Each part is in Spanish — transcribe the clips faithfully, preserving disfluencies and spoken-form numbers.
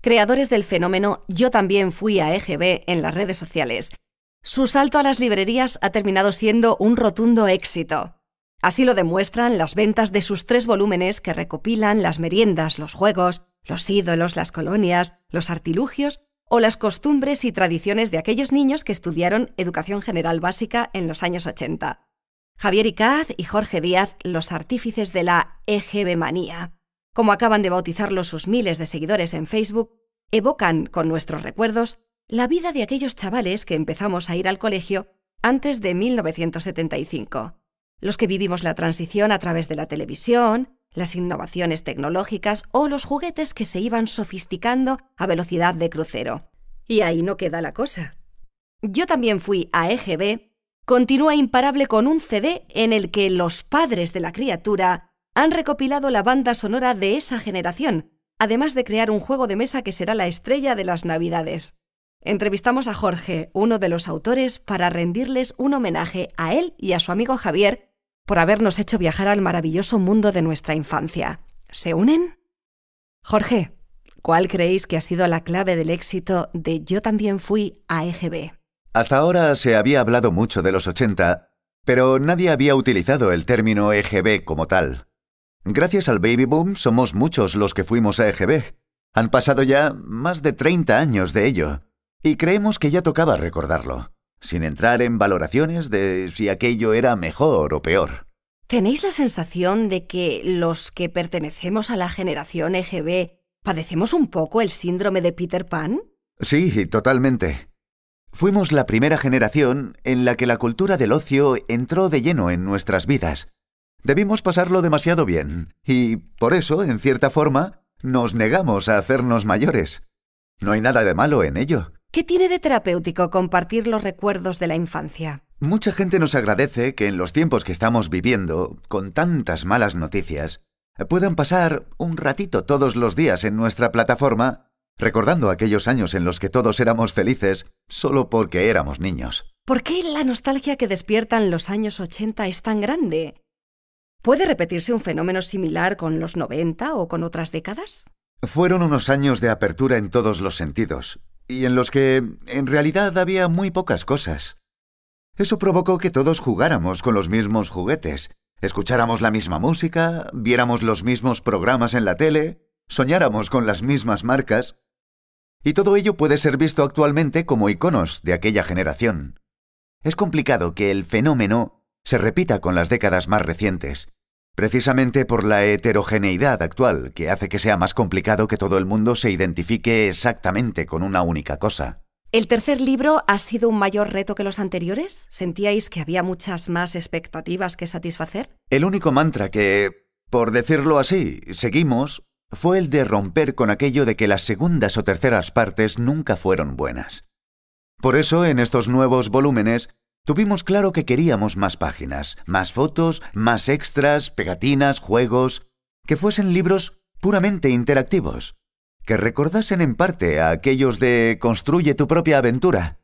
creadores del fenómeno Yo también fui a E G B en las redes sociales, su salto a las librerías ha terminado siendo un rotundo éxito. Así lo demuestran las ventas de sus tres volúmenes que recopilan las meriendas, los juegos, los ídolos, las colonias, los artilugios o las costumbres y tradiciones de aquellos niños que estudiaron educación general básica en los años ochenta. Javier Icaz y Jorge Díaz, los artífices de la EGBmanía, como acaban de bautizarlos sus miles de seguidores en Facebook, evocan con nuestros recuerdos la vida de aquellos chavales que empezamos a ir al colegio antes de mil novecientos setenta y cinco. Los que vivimos la transición a través de la televisión, las innovaciones tecnológicas o los juguetes que se iban sofisticando a velocidad de crucero. Y ahí no queda la cosa. Yo también fui a E G B, continúa imparable con un C D en el que los padres de la criatura han recopilado la banda sonora de esa generación, además de crear un juego de mesa que será la estrella de las Navidades. Entrevistamos a Jorge, uno de los autores, para rendirles un homenaje a él y a su amigo Javier, por habernos hecho viajar al maravilloso mundo de nuestra infancia. ¿Se unen? Jorge, ¿cuál creéis que ha sido la clave del éxito de Yo también fui a E G B? Hasta ahora se había hablado mucho de los ochenta, pero nadie había utilizado el término E G B como tal. Gracias al baby boom somos muchos los que fuimos a E G B. Han pasado ya más de treinta años de ello, y creemos que ya tocaba recordarlo, sin entrar en valoraciones de si aquello era mejor o peor. ¿Tenéis la sensación de que los que pertenecemos a la generación E G B padecemos un poco el síndrome de Peter Pan? Sí, totalmente. Fuimos la primera generación en la que la cultura del ocio entró de lleno en nuestras vidas. Debimos pasarlo demasiado bien, y por eso, en cierta forma, nos negamos a hacernos mayores. No hay nada de malo en ello. ¿Qué tiene de terapéutico compartir los recuerdos de la infancia? Mucha gente nos agradece que en los tiempos que estamos viviendo, con tantas malas noticias, puedan pasar un ratito todos los días en nuestra plataforma recordando aquellos años en los que todos éramos felices solo porque éramos niños. ¿Por qué la nostalgia que despiertan los años ochenta es tan grande? ¿Puede repetirse un fenómeno similar con los noventa o con otras décadas? Fueron unos años de apertura en todos los sentidos, y en los que, en realidad, había muy pocas cosas. Eso provocó que todos jugáramos con los mismos juguetes, escucháramos la misma música, viéramos los mismos programas en la tele, soñáramos con las mismas marcas. Y todo ello puede ser visto actualmente como iconos de aquella generación. Es complicado que el fenómeno se repita con las décadas más recientes, precisamente por la heterogeneidad actual, que hace que sea más complicado que todo el mundo se identifique exactamente con una única cosa. ¿El tercer libro ha sido un mayor reto que los anteriores? ¿Sentíais que había muchas más expectativas que satisfacer? El único mantra que, por decirlo así, seguimos fue el de romper con aquello de que las segundas o terceras partes nunca fueron buenas. Por eso, en estos nuevos volúmenes, tuvimos claro que queríamos más páginas, más fotos, más extras, pegatinas, juegos, que fuesen libros puramente interactivos, que recordasen en parte a aquellos de Construye tu propia aventura.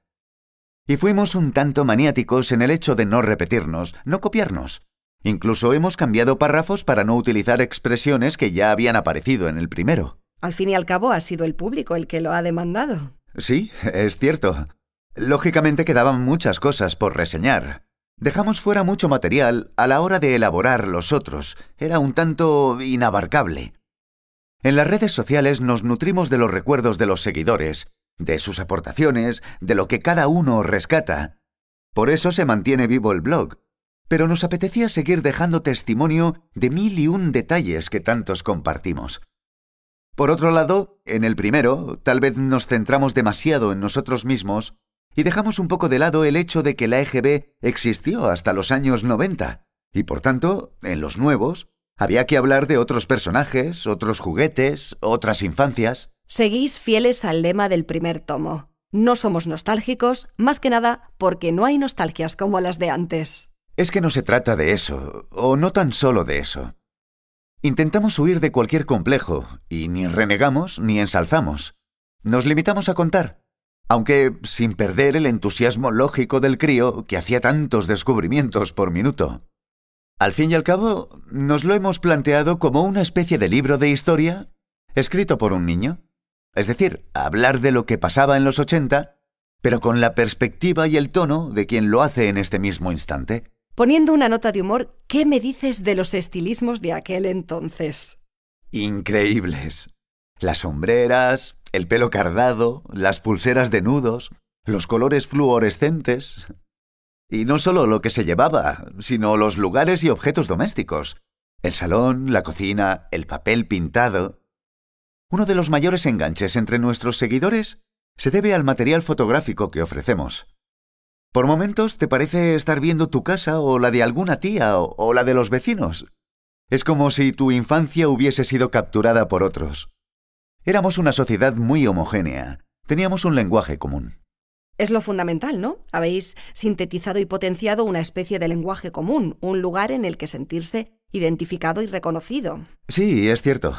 Y fuimos un tanto maniáticos en el hecho de no repetirnos, no copiarnos. Incluso hemos cambiado párrafos para no utilizar expresiones que ya habían aparecido en el primero. Al fin y al cabo ha sido el público el que lo ha demandado. Sí, es cierto. Lógicamente quedaban muchas cosas por reseñar. Dejamos fuera mucho material a la hora de elaborar los otros. Era un tanto inabarcable. En las redes sociales nos nutrimos de los recuerdos de los seguidores, de sus aportaciones, de lo que cada uno rescata. Por eso se mantiene vivo el blog. Pero nos apetecía seguir dejando testimonio de mil y un detalles que tantos compartimos. Por otro lado, en el primero, tal vez nos centramos demasiado en nosotros mismos y dejamos un poco de lado el hecho de que la E G B existió hasta los años noventa, y por tanto, en los nuevos, había que hablar de otros personajes, otros juguetes, otras infancias. Seguís fieles al lema del primer tomo. No somos nostálgicos, más que nada porque no hay nostalgias como las de antes. Es que no se trata de eso, o no tan solo de eso. Intentamos huir de cualquier complejo, y ni renegamos ni ensalzamos. Nos limitamos a contar, aunque sin perder el entusiasmo lógico del crío que hacía tantos descubrimientos por minuto. Al fin y al cabo, nos lo hemos planteado como una especie de libro de historia escrito por un niño, Es decir, hablar de lo que pasaba en los ochenta, pero con la perspectiva y el tono de quien lo hace en este mismo instante. Poniendo una nota de humor, ¿qué me dices de los estilismos de aquel entonces? Increíbles. Las sombreras, el pelo cardado, las pulseras de nudos, los colores fluorescentes. Y no solo lo que se llevaba, sino los lugares y objetos domésticos. El salón, la cocina, el papel pintado. Uno de los mayores enganches entre nuestros seguidores se debe al material fotográfico que ofrecemos. Por momentos te parece estar viendo tu casa o la de alguna tía o, o la de los vecinos. Es como si tu infancia hubiese sido capturada por otros. Éramos una sociedad muy homogénea. Teníamos un lenguaje común. Es lo fundamental, ¿no? Habéis sintetizado y potenciado una especie de lenguaje común, un lugar en el que sentirse identificado y reconocido. Sí, es cierto.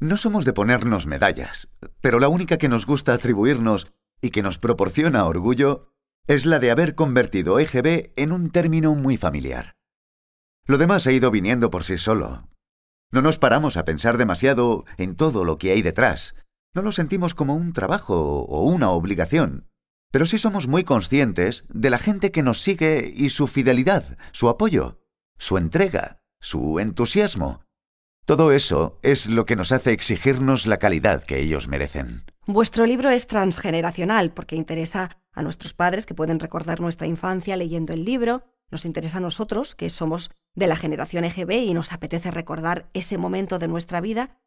No somos de ponernos medallas, pero la única que nos gusta atribuirnos y que nos proporciona orgullo es la de haber convertido E G B en un término muy familiar. Lo demás ha ido viniendo por sí solo. No nos paramos a pensar demasiado en todo lo que hay detrás. No lo sentimos como un trabajo o una obligación, pero sí somos muy conscientes de la gente que nos sigue y su fidelidad, su apoyo, su entrega, su entusiasmo. Todo eso es lo que nos hace exigirnos la calidad que ellos merecen. Vuestro libro es transgeneracional porque interesa a nuestros padres, que pueden recordar nuestra infancia leyendo el libro. Nos interesa a nosotros, que somos de la generación E G B y nos apetece recordar ese momento de nuestra vida.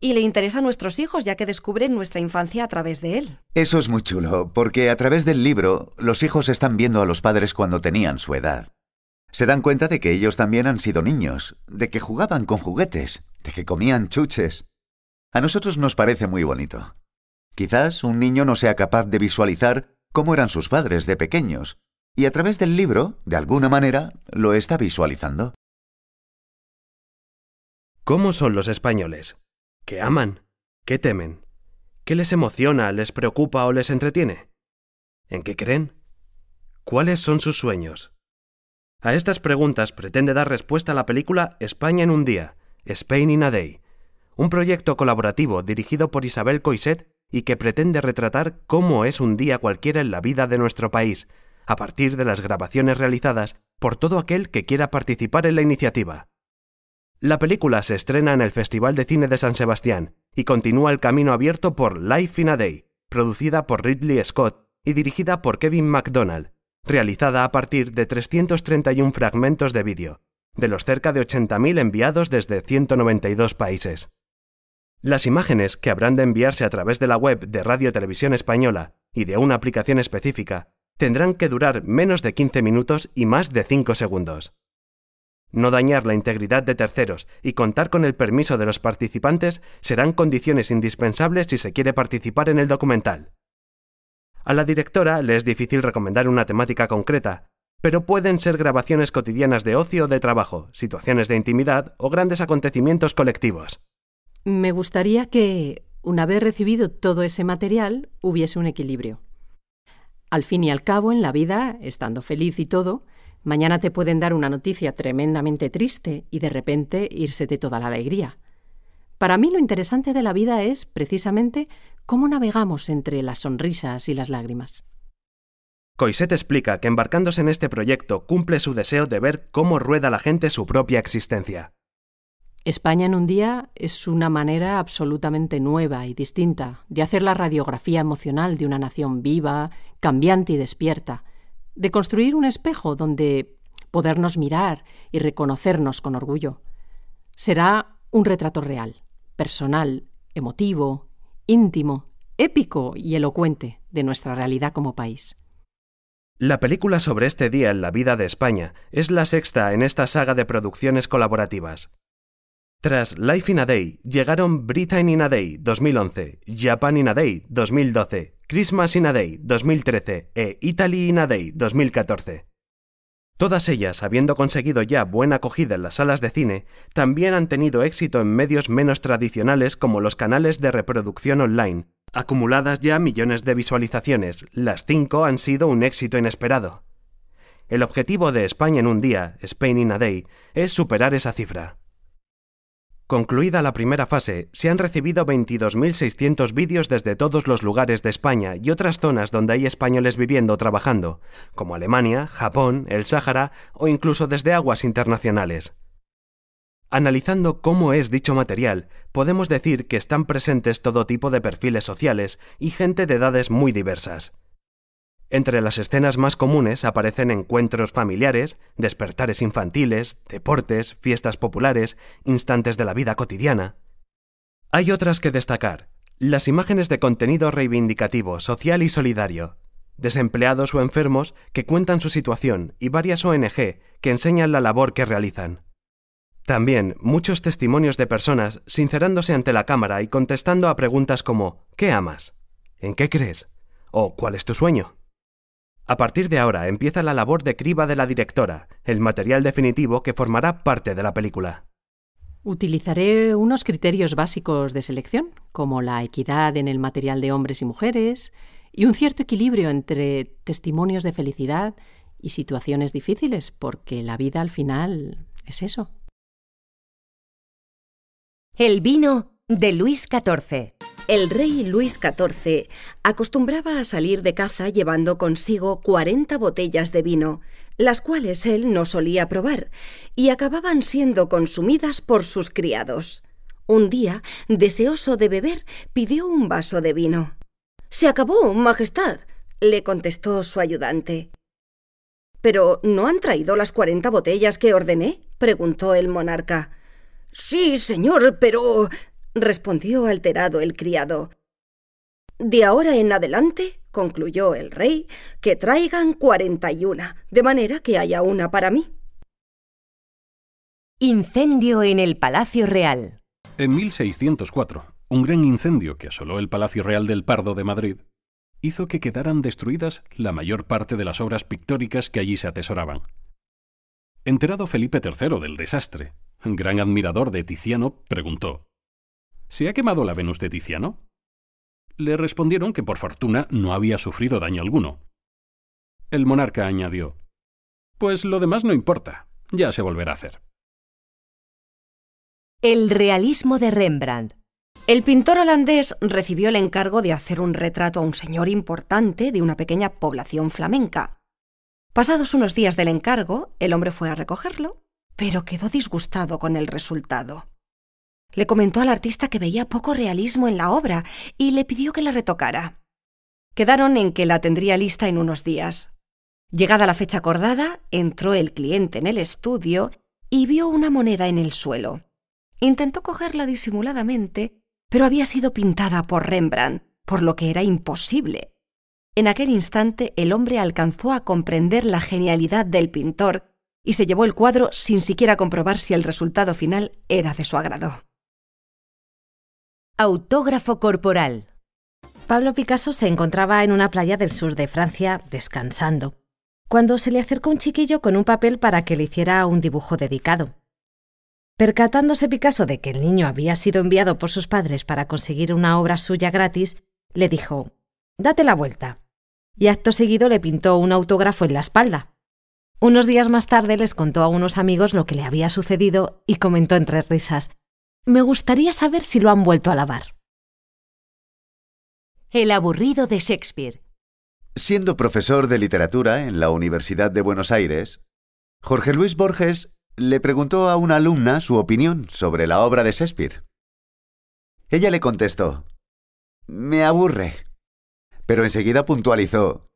Y le interesa a nuestros hijos, ya que descubren nuestra infancia a través de él. Eso es muy chulo, porque a través del libro los hijos están viendo a los padres cuando tenían su edad. Se dan cuenta de que ellos también han sido niños, de que jugaban con juguetes, de que comían chuches. A nosotros nos parece muy bonito. Quizás un niño no sea capaz de visualizar cómo eran sus padres de pequeños, y a través del libro, de alguna manera, lo está visualizando. ¿Cómo son los españoles? ¿Qué aman? ¿Qué temen? ¿Qué les emociona, les preocupa o les entretiene? ¿En qué creen? ¿Cuáles son sus sueños? A estas preguntas pretende dar respuesta a la película España en un día, Spain in a Day, un proyecto colaborativo dirigido por Isabel Coixet y que pretende retratar cómo es un día cualquiera en la vida de nuestro país, a partir de las grabaciones realizadas por todo aquel que quiera participar en la iniciativa. La película se estrena en el Festival de Cine de San Sebastián y continúa el camino abierto por Life in a Day, producida por Ridley Scott y dirigida por Kevin McDonald, realizada a partir de trescientos treinta y uno fragmentos de vídeo, de los cerca de ochenta mil enviados desde ciento noventa y dos países. Las imágenes, que habrán de enviarse a través de la web de Radio Televisión Española y de una aplicación específica, tendrán que durar menos de quince minutos y más de cinco segundos. No dañar la integridad de terceros y contar con el permiso de los participantes serán condiciones indispensables si se quiere participar en el documental. A la directora le es difícil recomendar una temática concreta, pero pueden ser grabaciones cotidianas de ocio o de trabajo, situaciones de intimidad o grandes acontecimientos colectivos. Me gustaría que, una vez recibido todo ese material, hubiese un equilibrio. Al fin y al cabo, en la vida, estando feliz y todo, mañana te pueden dar una noticia tremendamente triste y de repente írsete toda la alegría. Para mí lo interesante de la vida es, precisamente, cómo navegamos entre las sonrisas y las lágrimas. Coixet explica que embarcándose en este proyecto cumple su deseo de ver cómo rueda la gente su propia existencia. España en un día es una manera absolutamente nueva y distinta de hacer la radiografía emocional de una nación viva, cambiante y despierta, de construir un espejo donde podernos mirar y reconocernos con orgullo. Será un retrato real, personal, emotivo, íntimo, épico y elocuente de nuestra realidad como país. La película sobre este día en la vida de España es la sexta en esta saga de producciones colaborativas. Tras Life in a Day llegaron Britain in a Day dos mil once, Japan in a Day dos mil doce, Christmas in a Day dos mil trece e Italy in a Day dos mil catorce. Todas ellas, habiendo conseguido ya buena acogida en las salas de cine, también han tenido éxito en medios menos tradicionales como los canales de reproducción online. Acumuladas ya millones de visualizaciones, las cinco han sido un éxito inesperado. El objetivo de España en un día, Spain in a Day, es superar esa cifra. Concluida la primera fase, se han recibido veintidós mil seiscientos vídeos desde todos los lugares de España y otras zonas donde hay españoles viviendo o trabajando, como Alemania, Japón, el Sáhara o incluso desde aguas internacionales. Analizando cómo es dicho material, podemos decir que están presentes todo tipo de perfiles sociales y gente de edades muy diversas. Entre las escenas más comunes aparecen encuentros familiares, despertares infantiles, deportes, fiestas populares, instantes de la vida cotidiana. Hay otras que destacar: las imágenes de contenido reivindicativo, social y solidario. Desempleados o enfermos que cuentan su situación y varias O N G que enseñan la labor que realizan. También muchos testimonios de personas sincerándose ante la cámara y contestando a preguntas como ¿qué amas?, ¿en qué crees?, o ¿cuál es tu sueño? A partir de ahora empieza la labor de criba de la directora, el material definitivo que formará parte de la película. Utilizaré unos criterios básicos de selección, como la equidad en el material de hombres y mujeres, y un cierto equilibrio entre testimonios de felicidad y situaciones difíciles, porque la vida al final es eso. El vino de Luis catorce. El rey Luis catorce acostumbraba a salir de caza llevando consigo cuarenta botellas de vino, las cuales él no solía probar, y acababan siendo consumidas por sus criados. Un día, deseoso de beber, pidió un vaso de vino. «Se acabó, Majestad», le contestó su ayudante. «¿Pero no han traído las cuarenta botellas que ordené?», preguntó el monarca. «Sí, señor, pero...», respondió alterado el criado. «De ahora en adelante», concluyó el rey, «que traigan cuarenta y una, de manera que haya una para mí». Incendio en el Palacio Real. En mil seiscientos cuatro, un gran incendio que asoló el Palacio Real del Pardo de Madrid hizo que quedaran destruidas la mayor parte de las obras pictóricas que allí se atesoraban. Enterado Felipe tercero del desastre, gran admirador de Tiziano, preguntó: «¿Se ha quemado la Venus de Tiziano?». Le respondieron que por fortuna no había sufrido daño alguno. El monarca añadió: «Pues lo demás no importa, ya se volverá a hacer». El realismo de Rembrandt. El pintor holandés recibió el encargo de hacer un retrato a un señor importante de una pequeña población flamenca. Pasados unos días del encargo, el hombre fue a recogerlo, pero quedó disgustado con el resultado. Le comentó al artista que veía poco realismo en la obra y le pidió que la retocara. Quedaron en que la tendría lista en unos días. Llegada la fecha acordada, entró el cliente en el estudio y vio una moneda en el suelo. Intentó cogerla disimuladamente, pero había sido pintada por Rembrandt, por lo que era imposible. En aquel instante el hombre alcanzó a comprender la genialidad del pintor y se llevó el cuadro sin siquiera comprobar si el resultado final era de su agrado. Autógrafo corporal. Pablo Picasso se encontraba en una playa del sur de Francia descansando, cuando se le acercó un chiquillo con un papel para que le hiciera un dibujo dedicado. Percatándose Picasso de que el niño había sido enviado por sus padres para conseguir una obra suya gratis, le dijo: «Date la vuelta», y acto seguido le pintó un autógrafo en la espalda. Unos días más tarde les contó a unos amigos lo que le había sucedido y comentó entre risas: «Me gustaría saber si lo han vuelto a lavar». El aburrido de Shakespeare. Siendo profesor de literatura en la Universidad de Buenos Aires, Jorge Luis Borges le preguntó a una alumna su opinión sobre la obra de Shakespeare. Ella le contestó: «Me aburre», pero enseguida puntualizó: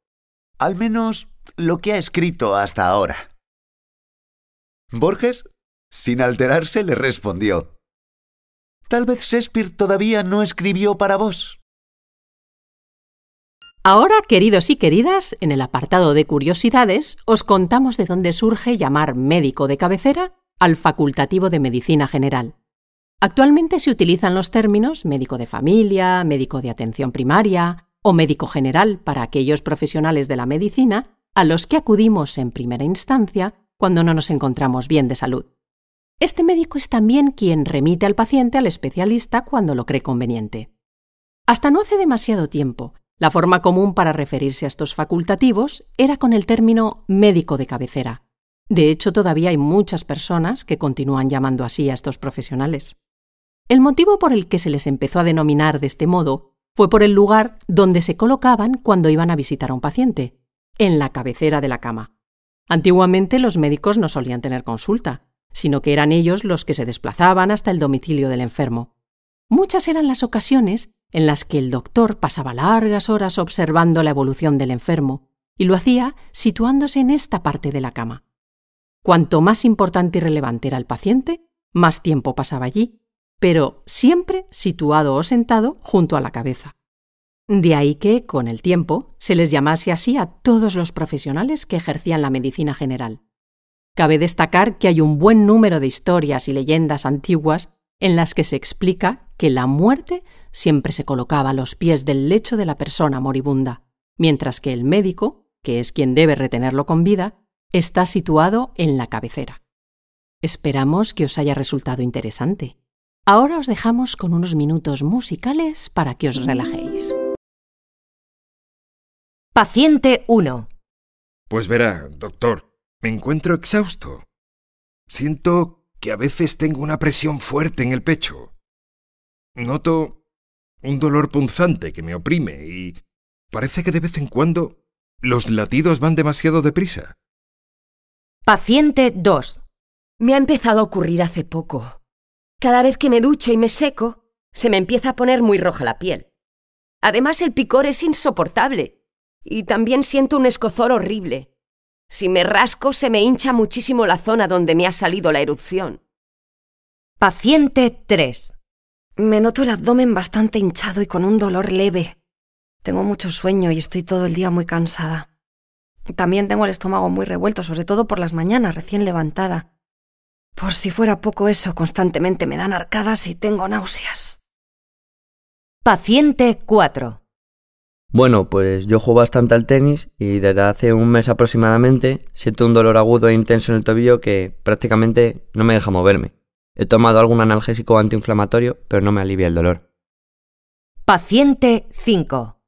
«Al menos lo que ha escrito hasta ahora». Borges, sin alterarse, le respondió: «Tal vez Shakespeare todavía no escribió para vos». Ahora, queridos y queridas, en el apartado de curiosidades, os contamos de dónde surge llamar médico de cabecera al facultativo de Medicina General. Actualmente se utilizan los términos médico de familia, médico de atención primaria o médico general para aquellos profesionales de la medicina a los que acudimos en primera instancia cuando no nos encontramos bien de salud. Este médico es también quien remite al paciente al especialista cuando lo cree conveniente. Hasta no hace demasiado tiempo, la forma común para referirse a estos facultativos era con el término médico de cabecera. De hecho, todavía hay muchas personas que continúan llamando así a estos profesionales. El motivo por el que se les empezó a denominar de este modo fue por el lugar donde se colocaban cuando iban a visitar a un paciente, en la cabecera de la cama. Antiguamente los médicos no solían tener consulta, sino que eran ellos los que se desplazaban hasta el domicilio del enfermo. Muchas eran las ocasiones en las que el doctor pasaba largas horas observando la evolución del enfermo, y lo hacía situándose en esta parte de la cama. Cuanto más importante y relevante era el paciente, más tiempo pasaba allí, pero siempre situado o sentado junto a la cabeza. De ahí que, con el tiempo, se les llamase así a todos los profesionales que ejercían la medicina general. Cabe destacar que hay un buen número de historias y leyendas antiguas en las que se explica que la muerte siempre se colocaba a los pies del lecho de la persona moribunda, mientras que el médico, que es quien debe retenerlo con vida, está situado en la cabecera. Esperamos que os haya resultado interesante. Ahora os dejamos con unos minutos musicales para que os relajéis. Paciente uno. Pues verá, doctor, me encuentro exhausto. Siento que a veces tengo una presión fuerte en el pecho. Noto un dolor punzante que me oprime y parece que de vez en cuando los latidos van demasiado deprisa. Paciente dos. Me ha empezado a ocurrir hace poco. Cada vez que me ducho y me seco, se me empieza a poner muy roja la piel. Además, el picor es insoportable y también siento un escozor horrible. Si me rasco, se me hincha muchísimo la zona donde me ha salido la erupción. Paciente tres. Me noto el abdomen bastante hinchado y con un dolor leve. Tengo mucho sueño y estoy todo el día muy cansada. También tengo el estómago muy revuelto, sobre todo por las mañanas, recién levantada. Por si fuera poco eso, constantemente me dan arcadas y tengo náuseas. Paciente cuatro. Bueno, pues yo juego bastante al tenis y desde hace un mes aproximadamente siento un dolor agudo e intenso en el tobillo que prácticamente no me deja moverme. He tomado algún analgésico antiinflamatorio, pero no me alivia el dolor. Paciente cinco.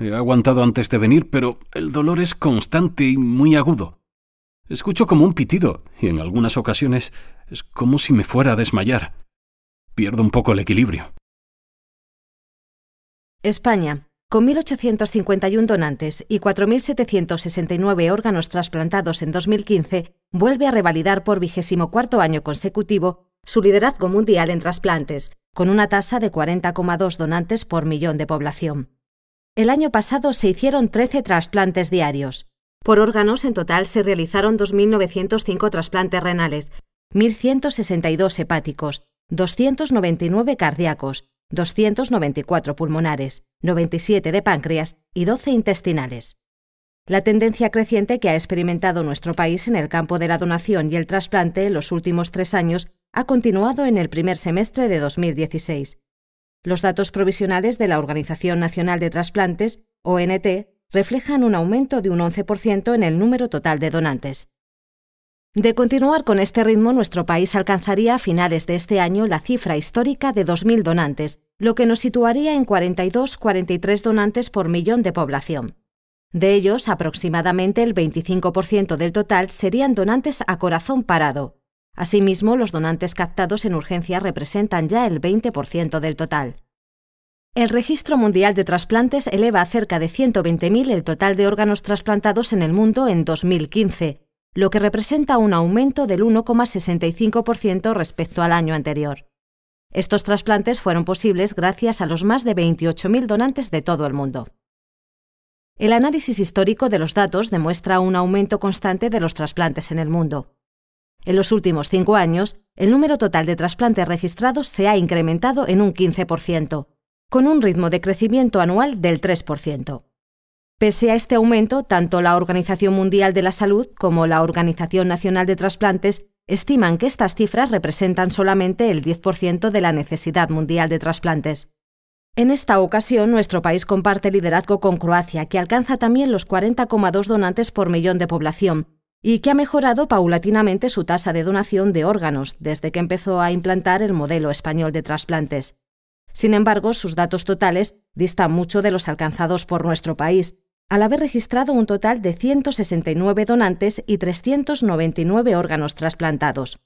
He aguantado antes de venir, pero el dolor es constante y muy agudo. Escucho como un pitido, y en algunas ocasiones es como si me fuera a desmayar. Pierdo un poco el equilibrio. España, con mil ochocientos cincuenta y uno donantes y cuatro mil setecientos sesenta y nueve órganos trasplantados en dos mil quince, vuelve a revalidar por vigésimo cuarto año consecutivo su liderazgo mundial en trasplantes, con una tasa de cuarenta coma dos donantes por millón de población. El año pasado se hicieron trece trasplantes diarios. Por órganos, en total se realizaron dos mil novecientos cinco trasplantes renales, mil ciento sesenta y dos hepáticos, doscientos noventa y nueve cardíacos, doscientos noventa y cuatro pulmonares, noventa y siete de páncreas y doce intestinales. La tendencia creciente que ha experimentado nuestro país en el campo de la donación y el trasplante en los últimos tres años ha continuado en el primer semestre de dos mil dieciséis. Los datos provisionales de la Organización Nacional de Trasplantes, O N T, reflejan un aumento de un once por ciento en el número total de donantes. De continuar con este ritmo, nuestro país alcanzaría a finales de este año la cifra histórica de dos mil donantes, lo que nos situaría en cuarenta y dos a cuarenta y tres donantes por millón de población. De ellos, aproximadamente el veinticinco por ciento del total serían donantes a corazón parado. Asimismo, los donantes captados en urgencia representan ya el veinte por ciento del total. El Registro Mundial de Trasplantes eleva a cerca de ciento veinte mil el total de órganos trasplantados en el mundo en dos mil quince, lo que representa un aumento del uno coma sesenta y cinco por ciento respecto al año anterior. Estos trasplantes fueron posibles gracias a los más de veintiocho mil donantes de todo el mundo. El análisis histórico de los datos demuestra un aumento constante de los trasplantes en el mundo. En los últimos cinco años, el número total de trasplantes registrados se ha incrementado en un quince por ciento, con un ritmo de crecimiento anual del tres por ciento. Pese a este aumento, tanto la Organización Mundial de la Salud como la Organización Nacional de Trasplantes estiman que estas cifras representan solamente el diez por ciento de la necesidad mundial de trasplantes. En esta ocasión, nuestro país comparte liderazgo con Croacia, que alcanza también los cuarenta coma dos donantes por millón de población, y que ha mejorado paulatinamente su tasa de donación de órganos desde que empezó a implantar el modelo español de trasplantes. Sin embargo, sus datos totales distan mucho de los alcanzados por nuestro país, al haber registrado un total de ciento sesenta y nueve donantes y trescientos noventa y nueve órganos trasplantados.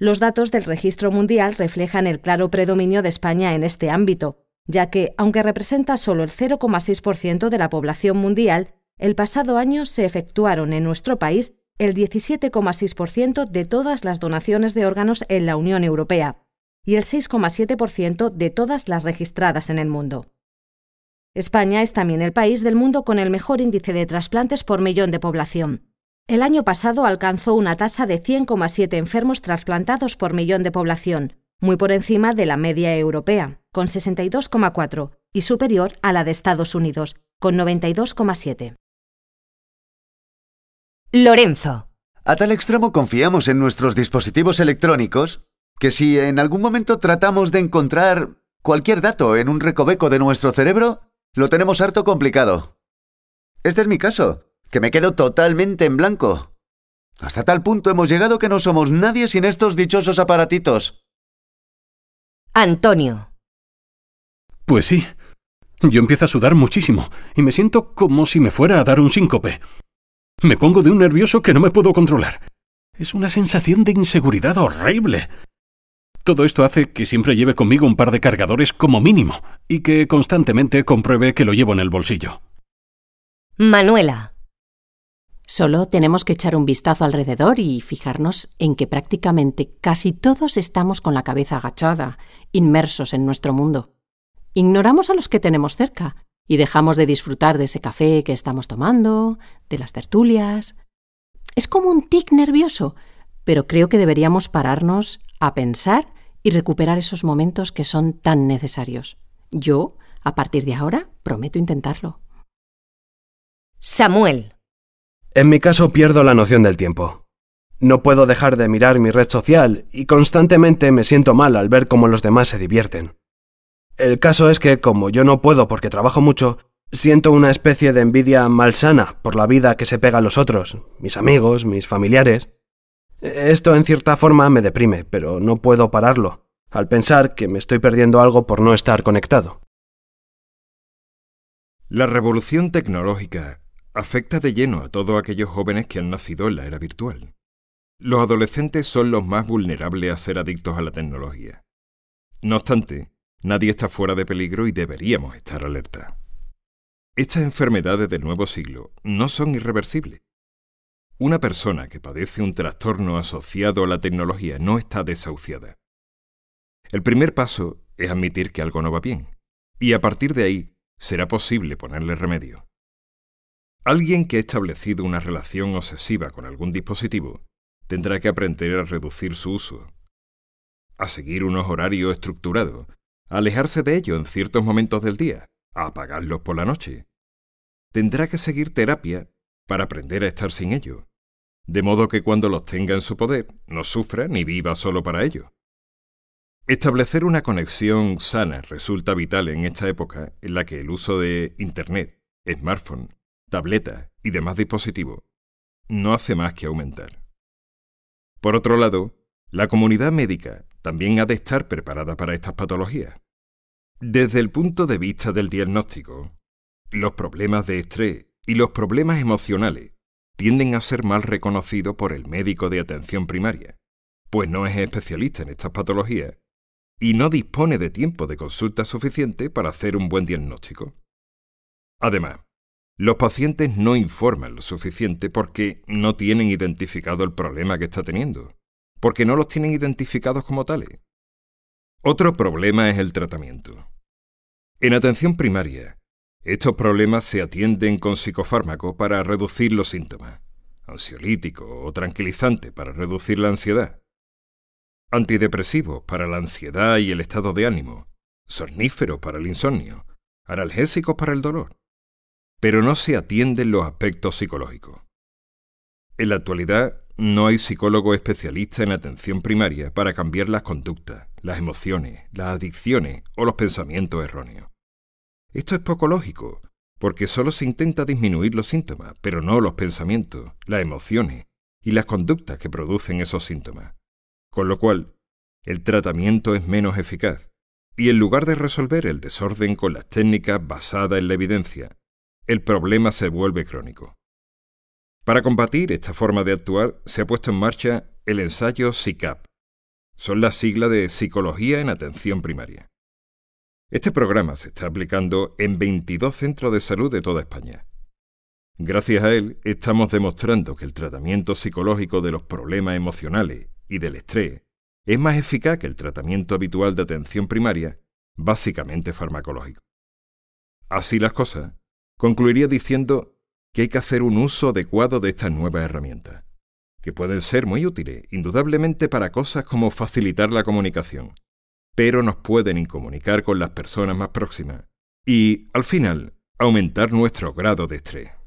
Los datos del Registro Mundial reflejan el claro predominio de España en este ámbito, ya que, aunque representa solo el cero coma seis por ciento de la población mundial, el pasado año se efectuaron en nuestro país el diecisiete coma seis por ciento de todas las donaciones de órganos en la Unión Europea y el seis coma siete por ciento de todas las registradas en el mundo. España es también el país del mundo con el mejor índice de trasplantes por millón de población. El año pasado alcanzó una tasa de cien coma siete enfermos trasplantados por millón de población, muy por encima de la media europea, con sesenta y dos coma cuatro, y superior a la de Estados Unidos, con noventa y dos coma siete. Lorenzo. A tal extremo confiamos en nuestros dispositivos electrónicos que si en algún momento tratamos de encontrar cualquier dato en un recoveco de nuestro cerebro, lo tenemos harto complicado. Este es mi caso, que me quedo totalmente en blanco. Hasta tal punto hemos llegado que no somos nadie sin estos dichosos aparatitos. Antonio. Pues sí. Yo empiezo a sudar muchísimo y me siento como si me fuera a dar un síncope. Me pongo de un nervioso que no me puedo controlar. Es una sensación de inseguridad horrible. Todo esto hace que siempre lleve conmigo un par de cargadores como mínimo y que constantemente compruebe que lo llevo en el bolsillo. Manuela. Solo tenemos que echar un vistazo alrededor y fijarnos en que prácticamente casi todos estamos con la cabeza agachada, inmersos en nuestro mundo. Ignoramos a los que tenemos cerca y dejamos de disfrutar de ese café que estamos tomando, de las tertulias. Es como un tic nervioso, pero creo que deberíamos pararnos a pensar y recuperar esos momentos que son tan necesarios. Yo, a partir de ahora, prometo intentarlo. Samuel. En mi caso pierdo la noción del tiempo. No puedo dejar de mirar mi red social y constantemente me siento mal al ver cómo los demás se divierten. El caso es que, como yo no puedo porque trabajo mucho, siento una especie de envidia malsana por la vida que se pega a los otros, mis amigos, mis familiares. Esto en cierta forma me deprime, pero no puedo pararlo, al pensar que me estoy perdiendo algo por no estar conectado. La revolución tecnológica afecta de lleno a todos aquellos jóvenes que han nacido en la era virtual. Los adolescentes son los más vulnerables a ser adictos a la tecnología. No obstante, nadie está fuera de peligro y deberíamos estar alerta. Estas enfermedades del nuevo siglo no son irreversibles. Una persona que padece un trastorno asociado a la tecnología no está desahuciada. El primer paso es admitir que algo no va bien, y a partir de ahí será posible ponerle remedio. Alguien que ha establecido una relación obsesiva con algún dispositivo tendrá que aprender a reducir su uso, a seguir unos horarios estructurados, alejarse de ello en ciertos momentos del día, a apagarlos por la noche. Tendrá que seguir terapia para aprender a estar sin ello, de modo que cuando los tenga en su poder, no sufra ni viva solo para ello. Establecer una conexión sana resulta vital en esta época en la que el uso de Internet, smartphone, tabletas y demás dispositivos no hace más que aumentar. Por otro lado, la comunidad médica también ha de estar preparada para estas patologías. Desde el punto de vista del diagnóstico, los problemas de estrés y los problemas emocionales tienden a ser mal reconocidos por el médico de atención primaria, pues no es especialista en estas patologías y no dispone de tiempo de consulta suficiente para hacer un buen diagnóstico. Además, los pacientes no informan lo suficiente porque no tienen identificado el problema que está teniendo, porque no los tienen identificados como tales. Otro problema es el tratamiento. En atención primaria, estos problemas se atienden con psicofármacos para reducir los síntomas, ansiolíticos o tranquilizantes para reducir la ansiedad, antidepresivos para la ansiedad y el estado de ánimo, somníferos para el insomnio, analgésicos para el dolor. Pero no se atienden los aspectos psicológicos. En la actualidad, no hay psicólogo especialista en atención primaria para cambiar las conductas, las emociones, las adicciones o los pensamientos erróneos. Esto es poco lógico, porque solo se intenta disminuir los síntomas, pero no los pensamientos, las emociones y las conductas que producen esos síntomas. Con lo cual, el tratamiento es menos eficaz, y en lugar de resolver el desorden con las técnicas basadas en la evidencia, el problema se vuelve crónico. Para combatir esta forma de actuar se ha puesto en marcha el ensayo SICAP, Son la sigla de Psicología en Atención Primaria. Este programa se está aplicando en veintidós centros de salud de toda España. Gracias a él, estamos demostrando que el tratamiento psicológico de los problemas emocionales y del estrés es más eficaz que el tratamiento habitual de atención primaria, básicamente farmacológico. Así las cosas, concluiría diciendo que hay que hacer un uso adecuado de estas nuevas herramientas, que pueden ser muy útiles, indudablemente, para cosas como facilitar la comunicación, pero nos pueden incomunicar con las personas más próximas y, al final, aumentar nuestro grado de estrés.